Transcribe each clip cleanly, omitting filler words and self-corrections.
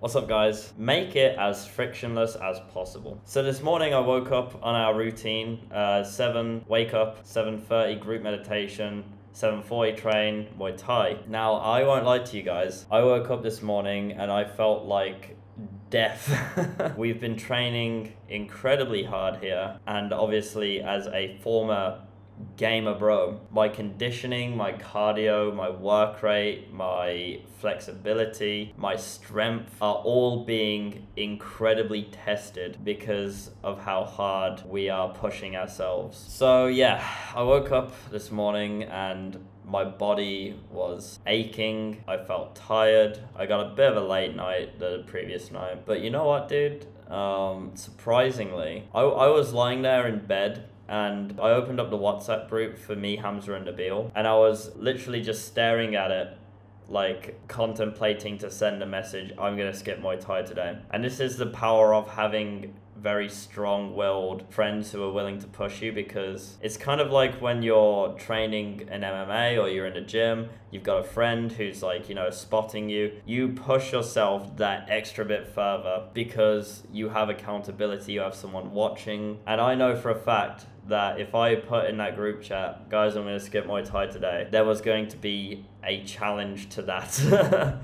What's up guys? Make it as frictionless as possible. So this morning I woke up on our routine, 7 wake up, 7:30 group meditation, 7:40 train, Muay Thai. Now I won't lie to you guys, I woke up this morning and I felt like death. We've been training incredibly hard here, and obviously as a former gamer bro, my conditioning, my cardio, my work rate, my flexibility, my strength are all being incredibly tested because of how hard we are pushing ourselves. So yeah, I woke up this morning and my body was aching. I felt tired. I got a bit of a late night the previous night, but you know what, dude? Surprisingly, I was lying there in bed and I opened up the WhatsApp group for me, Hamza, and Nabil, and I was literally just staring at it, like contemplating to send a message, I'm gonna skip Muay Thai today. And this is the power of having very strong-willed friends who are willing to push you, because it's kind of like when you're training in MMA or you're in a gym, you've got a friend who's like, you know, spotting you. You push yourself that extra bit further because you have accountability, you have someone watching. And I know for a fact that if I put in that group chat, guys, I'm gonna skip Muay Thai today, there was going to be a challenge to that.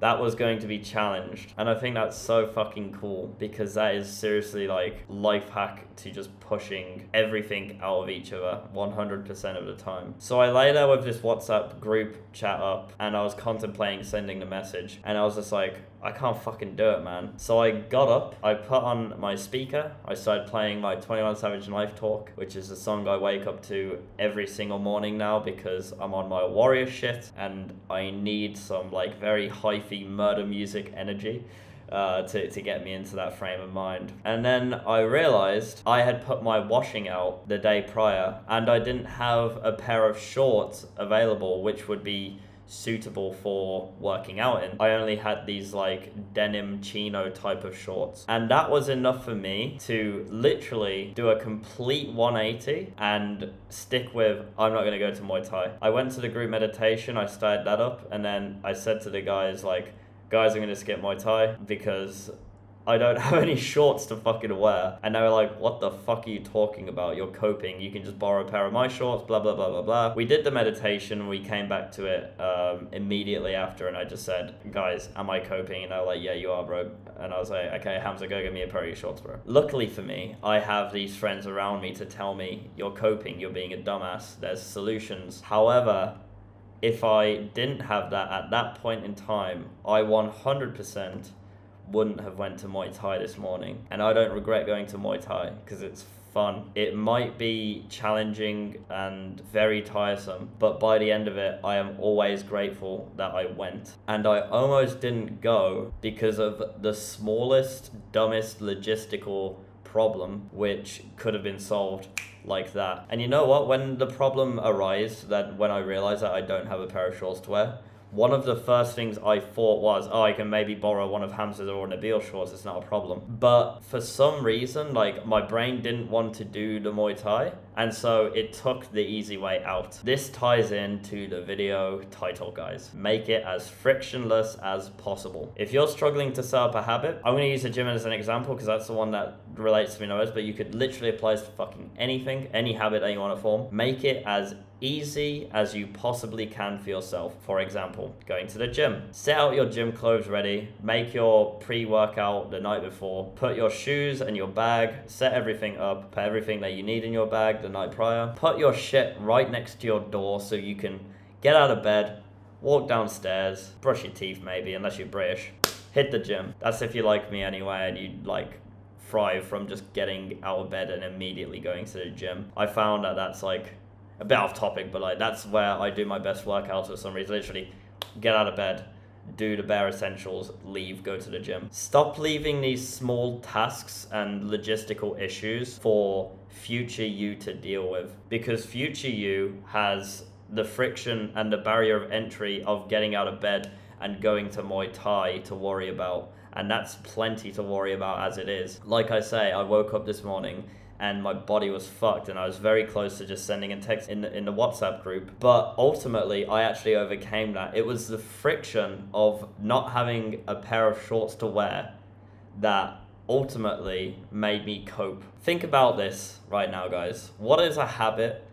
That was going to be challenged. And I think that's so fucking cool, because that is seriously like life hack to just pushing everything out of each other 100% of the time. So I lay there with this WhatsApp group chat up and I was contemplating sending the message, and I was just like, I can't fucking do it, man. So I got up, I put on my speaker, I started playing my 21 Savage Knife Talk, which is the song I wake up to every single morning now because I'm on my warrior shit and I need some like very hyphy murder music energy to get me into that frame of mind. And then I realized I had put my washing out the day prior and I didn't have a pair of shorts available which would be suitable for working out in. I only had these like denim chino type of shorts, and that was enough for me to literally do a complete 180 and stick with, I'm not gonna go to Muay Thai. I went to the group meditation, I started that up, and then I said to the guys like, guys, I'm gonna skip Muay Thai because I don't have any shorts to fucking wear. And they were like, what the fuck are you talking about? You're coping. You can just borrow a pair of my shorts, blah, blah, blah, blah, blah. We did the meditation. We came back to it immediately after. And I just said, guys, am I coping? And they were like, yeah, you are, bro. And I was like, okay, Hamza, go get me a pair of your shorts, bro. Luckily for me, I have these friends around me to tell me, you're coping. You're being a dumbass. There's solutions. However, if I didn't have that at that point in time, I 100% wouldn't have went to Muay Thai this morning. And I don't regret going to Muay Thai because it's fun. It might be challenging and very tiresome, but by the end of it, I am always grateful that I went. And I almost didn't go because of the smallest, dumbest logistical problem, which could have been solved like that. And you know what? When the problem arose, that when I realized that I don't have a pair of shorts to wear, one of the first things I thought was, oh, I can maybe borrow one of Hamza's or Nabil's shorts, it's not a problem. But for some reason, like, my brain didn't want to do the Muay Thai, and so it took the easy way out. This ties into the video title, guys. Make it as frictionless as possible. If you're struggling to set up a habit, I'm gonna use the gym as an example because that's the one that relates to me the most, but you could literally apply this to fucking anything, any habit that you wanna form. Make it as easy as you possibly can for yourself. For example, going to the gym. Set out your gym clothes ready, make your pre-workout the night before, put your shoes and your bag, set everything up, put everything that you need in your bag the night prior, put your shit right next to your door so you can get out of bed, walk downstairs, brush your teeth maybe, unless you're British, hit the gym. That's if you like me anyway and you like thrive from just getting out of bed and immediately going to the gym. I found that that's like a bit off topic, but like that's where I do my best workouts for some reason. Literally get out of bed, do the bare essentials, leave, go to the gym. Stop leaving these small tasks and logistical issues for future you to deal with, because future you has the friction and the barrier of entry of getting out of bed and going to Muay Thai to worry about, and that's plenty to worry about as it is. Like I say, I woke up this morning and my body was fucked, and I was very close to just sending a text in the WhatsApp group. But ultimately, I actually overcame that. It was the friction of not having a pair of shorts to wear that ultimately made me cope. Think about this right now, guys. What is a habit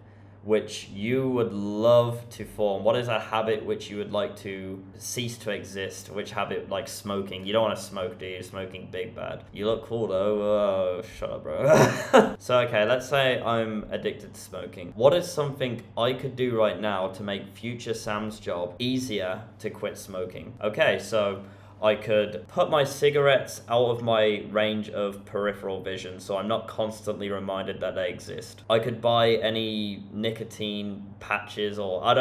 which you would love to form? What is a habit which you would like to cease to exist? Which habit, like smoking? You don't want to smoke, do you? Smoking big bad. You look cool though. Oh, shut up, bro. So okay, let's say I'm addicted to smoking. What is something I could do right now to make future Sam's job easier to quit smoking? Okay, so I could put my cigarettes out of my range of peripheral vision so I'm not constantly reminded that they exist. I could buy any nicotine patches, or I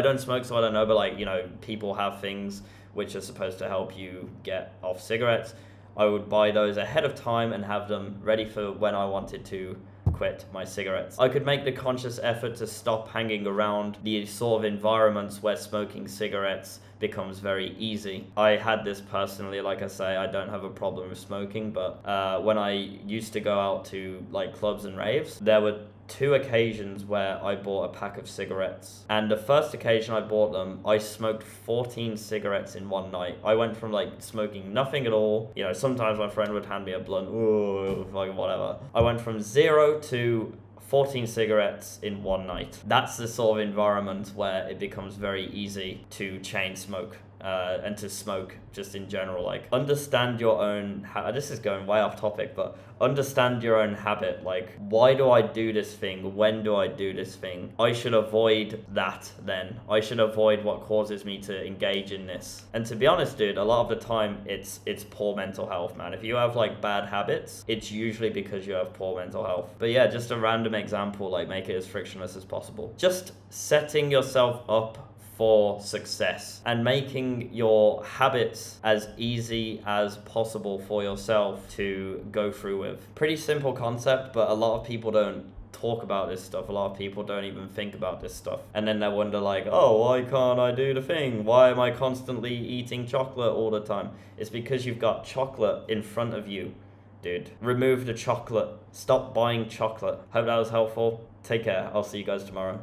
don't smoke, so I don't know, but like, you know, people have things which are supposed to help you get off cigarettes. I would buy those ahead of time and have them ready for when I wanted to quit my cigarettes. I could make the conscious effort to stop hanging around the sort of environments where smoking cigarettes becomes very easy. I had this personally, like I say, I don't have a problem with smoking, but when I used to go out to like clubs and raves, there were two occasions where I bought a pack of cigarettes. And the first occasion I bought them, I smoked 14 cigarettes in one night. I went from like smoking nothing at all, you know, sometimes my friend would hand me a blunt, ooh, like whatever. I went from 0 to 14 cigarettes in one night. That's the sort of environment where it becomes very easy to chain smoke. And to smoke just in general, like understand your own, this is going way off topic, but understand your own habit. Like, why do I do this thing? When do I do this thing? I should avoid that then. I should avoid what causes me to engage in this. And to be honest, dude, a lot of the time it's poor mental health, man. If you have like bad habits, it's usually because you have poor mental health. But yeah, just a random example, like make it as frictionless as possible. Just setting yourself up for success and making your habits as easy as possible for yourself to go through with. Pretty simple concept, but a lot of people don't talk about this stuff. A lot of people don't even think about this stuff. And then they wonder like, oh, why can't I do the thing? Why am I constantly eating chocolate all the time? It's because you've got chocolate in front of you, dude. Remove the chocolate. Stop buying chocolate. Hope that was helpful. Take care. I'll see you guys tomorrow.